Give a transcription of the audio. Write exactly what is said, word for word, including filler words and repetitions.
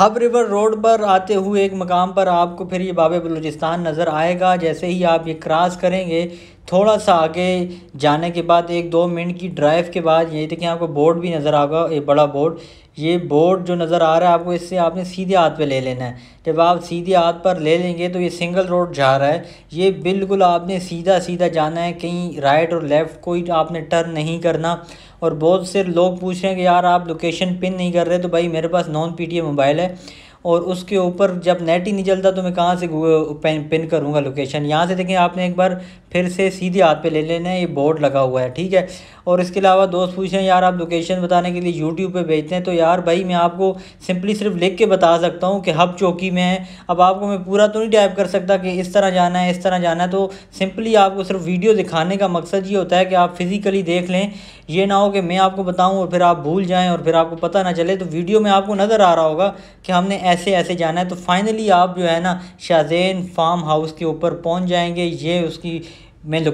Hub river road पर आते हुए एक मकाम पर आपको फिर ये बाबे बलूचिस्तान नज़र आएगा। जैसे ही आप ये क्रॉस करेंगे, थोड़ा सा आगे जाने के बाद एक दो मिनट की ड्राइव के बाद यही देखिए आपको बोर्ड भी नज़र आएगा, एक बड़ा बोर्ड। ये बोर्ड जो नज़र आ रहा है आपको, इससे आपने सीधे हाथ पे ले लेना है। जब आप सीधे हाथ पर ले लेंगे तो ये सिंगल रोड जा रहा है, ये बिल्कुल आपने सीधा सीधा जाना है, कहीं राइट और लेफ़्ट कोई आपने टर्न नहीं करना। और बहुत से लोग पूछ रहे हैं कि यार आप लोकेशन पिन नहीं कर रहे, तो भाई मेरे पास non P T A mobile है और उसके ऊपर जब नेट ही नहीं चलता तो मैं कहाँ से पिन करूँगा लोकेशन। यहाँ से देखें आपने एक बार फिर से सीधे हाथ पे ले लेना है, ये बोर्ड लगा हुआ है, ठीक है। और इसके अलावा दोस्त पूछ रहे हैं यार आप लोकेशन बताने के लिए यूट्यूब पे भेजते हैं, तो यार भाई मैं आपको सिंपली सिर्फ लिख के बता सकता हूँ कि हब चौकी में है। अब आपको मैं पूरा तो नहीं टाइप कर सकता कि इस तरह जाना है, इस तरह जाना है, तो सिंपली आपको सिर्फ वीडियो दिखाने का मकसद ये होता है कि आप फिज़िकली देख लें, ये ना हो कि मैं आपको बताऊँ और फिर आप भूल जाएँ और फिर आपको पता ना चले। तो वीडियो में आपको नज़र आ रहा होगा कि हमने ऐसे ऐसे जाना है। तो फाइनली आप जो है ना शाहज़ैन फार्म हाउस के ऊपर पहुंच जाएंगे, ये उसकी मैं